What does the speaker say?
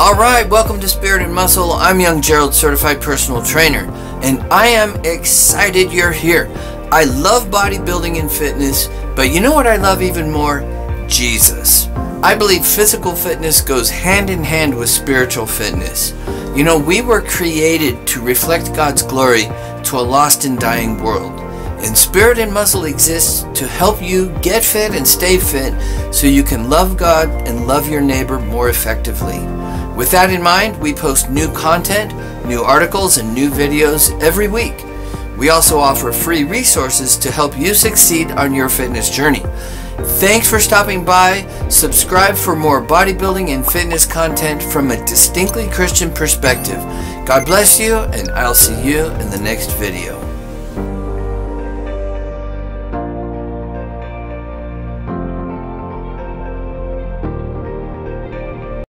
Alright, welcome to Spirit and Muscle. I'm Young Gerald, Certified Personal Trainer, and I am excited you're here. I love bodybuilding and fitness, but you know what I love even more? Jesus. I believe physical fitness goes hand in hand with spiritual fitness. You know, we were created to reflect God's glory to a lost and dying world. And Spirit and Muscle exists to help you get fit and stay fit so you can love God and love your neighbor more effectively. With that in mind, we post new content, new articles, and new videos every week. We also offer free resources to help you succeed on your fitness journey. Thanks for stopping by. Subscribe for more bodybuilding and fitness content from a distinctly Christian perspective. God bless you, and I'll see you in the next video.